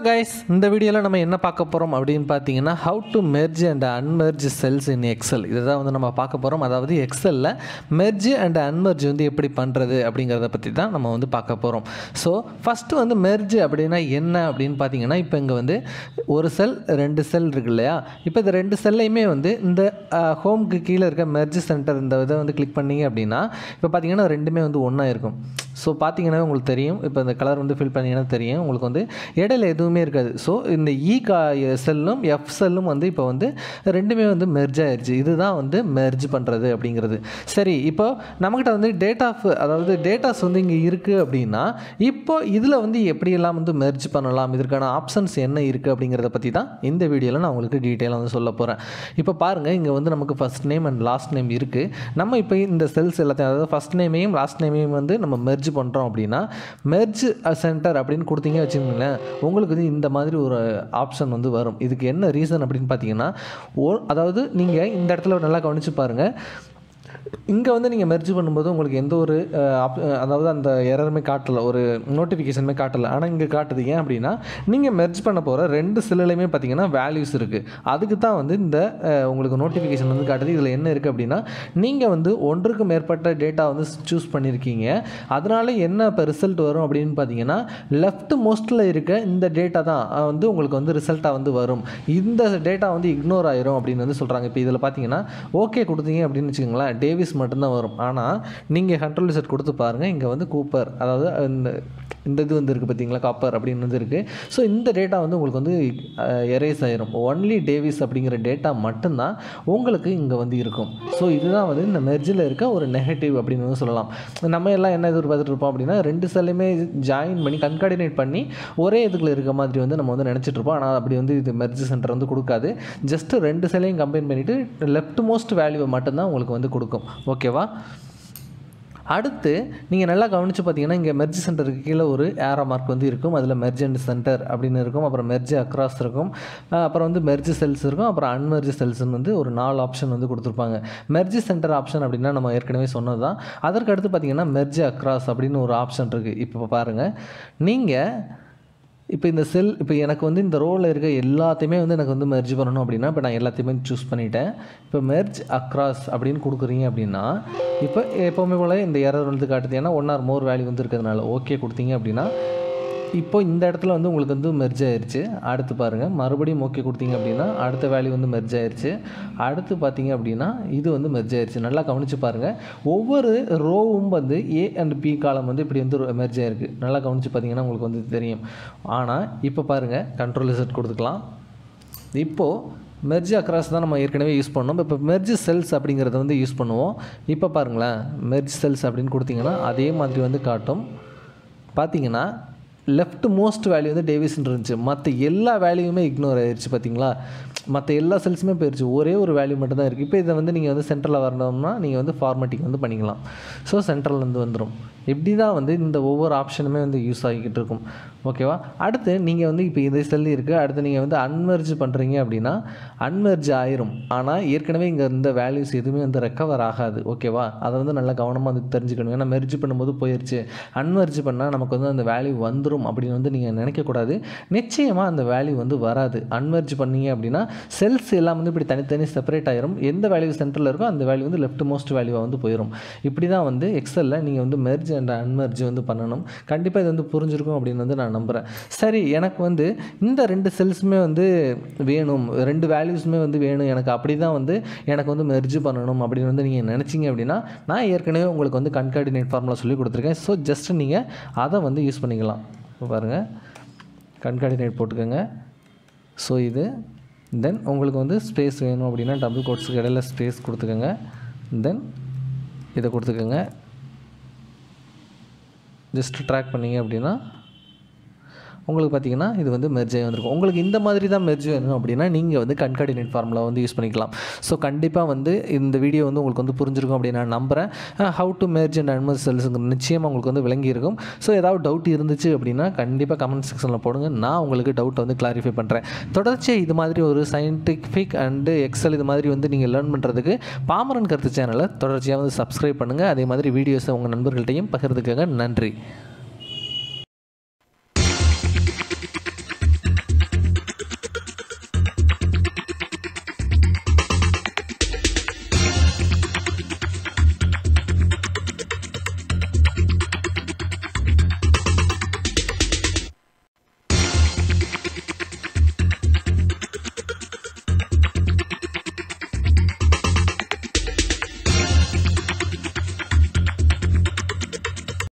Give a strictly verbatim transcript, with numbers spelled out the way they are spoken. So guys, in this video, we will talk about how to merge and unmerge cells in Excel. This is what we will talk about. Excel, merge and unmerge is how we will talk about. So first, merge is what we will talk about. Now, one cell, two cells. Now, two cells, the home key merge center, click on it. Now, two one. So, you know, you know, the color வந்து fill பண்ணீங்கனா தெரியும் உங்களுக்கு வந்து இடையில எதுவுமே இருக்காது so இந்த E செல்லும் F செல்லும் வந்து இப்போ வந்து ரெண்டுமே வந்து merge ஆயிருச்சு இதுதான் வந்து merge பண்றது அப்படிங்கிறது சரி இப்போ நமக்கிட்ட வந்து டேட்டா அதாவது டேட்டாஸ் வந்து இங்க இருக்கு அப்படினா இப்போ இதுல வந்து எப்படி எல்லாம் வந்து merge பண்ணலாம் இதற்கான ஆப்ஷன்ஸ் என்ன இருக்கு அப்படிங்கறத பத்தி தான் இந்த வீடியோல நான் உங்களுக்கு டீடைலா வந்து சொல்ல போறேன் இப்போ பாருங்க இங்க வந்து நமக்கு first name and last name இருக்கு நம்ம இப்போ இந்த செல்ஸ் எல்லாத்தையும் அதாவது first name ஐயும் last name ஐயும் வந்து நம்ம merge பண்றோம் அப்படினா merge center அப்படினு கொடுத்தீங்க வெச்சீங்கல உங்களுக்கு இந்த மாதிரி ஒரு ஆப்ஷன் வந்து வரும் இதுக்கு என்ன ரீசன் அப்படினு பாத்தீங்கன்னா அதாவது நீங்க இந்த இடத்துல நல்லா கவனிச்சு பாருங்க இங்க வந்து நீங்க merge பண்ணும்போது உங்களுக்கு எந்த ஒரு அதாவது அந்த எரர்மே காட்டல ஒரு நோட்டிபிகேஷன்மே காட்டல ஆனா இங்க காட்டுது ஏன் அப்படினா நீங்க merge பண்ண போற ரெண்டு செல்லுலயே பாத்தீங்கன்னா values இருக்கு அதுக்கு தான் வந்து இந்த உங்களுக்கு நோட்டிபிகேஷன் வந்து காட்டுது இதுல என்ன இருக்கு அப்படினா நீங்க வந்து ஒன்றுக்கு மேற்பட்ட டேட்டா வந்து चूஸ் பண்ணிருக்கீங்க அதனால என்ன ரிசல்ட் வரும் அப்படினு பாத்தீங்கன்னா லெஃப்ட் மோஸ்ட்ல இருக்க இந்த டேட்டா தான் வந்து உங்களுக்கு வந்து ரிசல்ட்டா வந்து வரும் இந்த டேட்டா வந்து இக்னோர் ஆயிரும் அப்படினு வந்து சொல்றாங்க இப்போ இதுல பாத்தீங்கன்னா ஓகே கொடுத்தீங்க அப்படினு வெச்சீங்கல Davis மட்டும் தான் வரும் ஆனா நீங்க control set கொடுத்து பாருங்க இங்க வந்து Cooper அதாவது இந்த இது வந்து இருக்கு பாத்தீங்களா Cooper அப்படினு வந்து இருக்கு சோ இந்த டேட்டா வந்து உங்களுக்கு வந்து erase ஆயிரும் only Davis அப்படிங்கற டேட்டா மட்டும் தான் உங்களுக்கு இங்க வந்து இருக்கும் சோ இதுதான் வந்து இந்த mergeல இருக்க ஒரு நெகட்டிவ் அப்படினு வந்து சொல்லலாம் நம்ம எல்லாம் என்ன இது பார்த்துட்டு இருப்போம் அப்படினா ரெண்டு செல்லுமே join பண்ணி concatenate பண்ணி ஒரே இதுக்குள்ள இருக்க மாதிரி வந்து நம்ம வந்து நினைச்சிட்டு இருப்போம் ஆனா அப்படி வந்து இது merge center வந்து கொடுக்காது just ரெண்டு செல்லையும் combine பண்ணிட்டு leftmost value மட்டும் தான் உங்களுக்கு வந்து கொடுக்கும் ஓகேவா அடுத்து நீங்க நல்லா கவனிச்சு பாத்தீங்கன்னா இங்க merge center க்கு கீழ ஒரு arrow mark வந்து இருக்கும் அதுல merge and center அப்படினு இருக்கும் அப்புறம் merge across இருக்கும் அப்புறம் வந்து merge cells இருக்கும் அப்புறம் unmerge cells ன்னு வந்து ஒரு நாலு ஆப்ஷன் வந்து கொடுத்திருப்பாங்க merge center ஆப்ஷன் அப்படினா நம்ம ஏற்கனவே சொன்னதுதான் அதற்கு அடுத்து பாத்தீங்கன்னா merge across அப்படினு ஒரு ஆப்ஷன் இருக்கு இப்போ பாருங்க நீங்க இப்போ இந்த செல் இப்போ எனக்கு வந்து இந்த ரோல இருக்க எல்லாத்தையுமே வந்து எனக்கு வந்து merge பண்ணனும் அப்படினா இப்போ நான் எல்லாத்தையுமே चूஸ் பண்ணிட்டேன் இப்போ merge across அப்படினு கொடுக்குறீங்க அப்படினா இப்போ எப்பவுமே போல இந்த error வந்து காட்டுது ஏனா one or more value வந்து இருக்குதுனால ஓகே கொடுத்தீங்க அப்படினா இப்போ இந்த இடத்துல வந்து உங்களுக்கு வந்து merge ஆயிருச்சு அடுத்து பாருங்க மறுபடியும் ஓகே கொடுத்தீங்க அப்படினா அடுத்த value வந்து merge ஆயிருச்சு அடுத்து பாத்தீங்க அப்படினா இது வந்து merge ஆயிருச்சு நல்லா கவனிச்சு பாருங்க ஒவ்வொரு ரோவும் வந்து A and B column வந்து இப்படி வந்து merge ஆயிருக்கு நல்லா கவனிச்சு பாத்தீங்கன்னா உங்களுக்கு வந்து தெரியும் ஆனா இப்போ பாருங்க control set கொடுத்துக்கலாம் இப்போ merge across தான் நம்ம ஏற்கனவே யூஸ் பண்ணோம் இப்போ merge cells அப்படிங்கறதை வந்து யூஸ் பண்ணுவோம் இப்போ பாருங்களா merge cells அப்படினு கொடுத்தீங்கன்னா அதே மாதிரி வந்து காட்டும் பாத்தீங்கன்னா Left most value வந்து Davis இருந்துச்சு மத்த எல்லா வேல்யூமே இக்னோர் ஆயிருச்சு பாத்தீங்களா மத்த எல்லா செல்ஸ்மே போயிருச்சு ஒரே ஒரு வேல்யூ மட்டும் தான் இருக்கு இப்போ இத வந்து நீங்க வந்து சென்ட்ரல்ல வரணும்னா நீங்க வந்து ஃபார்மட்டிங் வந்து பண்ணிக்கலாம் சோ சென்ட்ரல்ல இருந்து வந்துரும் இப்படி தான் வந்து இந்த ஒவ்வொரு ஆப்ஷனுமே வந்து யூஸ் ஆகிட்டு இருக்கும் ஓகேவா அடுத்து நீங்க வந்து இப்போ இந்த செல் இருக்கு அடுத்து நீங்க வந்து அன்மர்ஜ் பண்றீங்க அப்படினா அன்மர்ஜ் ஆயிரும் ஆனா ஏற்கனவே இங்க இந்த வேல்யூஸ் எதுமே வந்து ரெக்கவர் ஆகாது ஓகேவா அத வந்து நல்ல கவனமா வந்து தெரிஞ்சுக்கணும் ஏனா merge பண்ணும்போது போயிருச்சு அன்மர்ஜ் பண்ணா நமக்கு வந்து அந்த வேல்யூ வந்துரும் அப்படின வந்து நீங்க நினைக்க கூடாது நிச்சயமா அந்த வேல்யூ வந்து வராது அன்மர்ஜ் பண்ணீங்க அப்படினா செல்ஸ் எல்லாம் வந்து இப்படி தனித்தனி செப்பரேட் ஆயிரும் எந்த வேல்யூ சென்டர்ல இருக்கோ அந்த வேல்யூ வந்து லெஃப்ட் மோஸ்ட் வேல்யூவா வந்து போயிடும் இப்படி தான் வந்து எக்ஸெல்ல நீங்க வந்து merge and unmerge வந்து பண்ணனும் கண்டிப்பா இது வந்து புரிஞ்சிருக்கும் அப்படின வந்து நான் நம்புறேன் சரி எனக்கு வந்து இந்த ரெண்டு செல்ஸ்மே வந்து வேணும் ரெண்டு வேல்யூஸ்மே வந்து வேணும் எனக்கு அப்படி தான் வந்து எனக்கு வந்து merge பண்ணனும் அப்படின வந்து நீங்க நினைச்சீங்க அப்படினா நான் ஏற்கனவே உங்களுக்கு வந்து concatenate formula சொல்லி கொடுத்திருக்கேன் சோ ஜஸ்ட் நீங்க அத வந்து யூஸ் பண்ணிக்கலாம் பாருங்க concatenate போட்டுக்கங்க சோ இது then உங்களுக்கு வந்து ஸ்பேஸ் வேணும் அப்படினா டபுள் கோட்ஸ்க்கு இடையில ஸ்பேஸ் கொடுத்துக்கங்க then இத கொடுத்துக்கங்க just track பண்ணீங்க அப்படினா உங்களுக்கு பாத்தீங்கன்னா இது வந்து merge ஆகி வந்திருக்கும் உங்களுக்கு இந்த மாதிரி தான் merge வேணும் அப்படினா நீங்க வந்து concatenate formula வந்து யூஸ் பண்ணிக்கலாம் சோ கண்டிப்பா வந்து இந்த வீடியோ வந்து உங்களுக்கு வந்து புரிஞ்சிருக்கும் அப்படி நான் நம்பறேன் how to merge and unmerge cellsங்க நிச்சயமா உங்களுக்கு வந்து விளங்கி இருக்கும் சோ ஏதாவது டவுட் இருந்துச்சு அப்படினா கண்டிப்பா கமெண்ட் செக்ஷன்ல போடுங்க நான் உங்களுக்கு டவுட் வந்து கிளாரிஃபை பண்றேன் தொடர்ந்து இது மாதிரி ஒரு scientific and excel இது மாதிரி வந்து நீங்க லேர்ன் பண்றதுக்கு பாமரன் கருத்து சேனலை தொடர்ந்து வந்து subscribe பண்ணுங்க அதே மாதிரி வீடியோஸை உங்க நண்பர்கள்ட்டயும் பகிர்ந்துக்கங்க நன்றி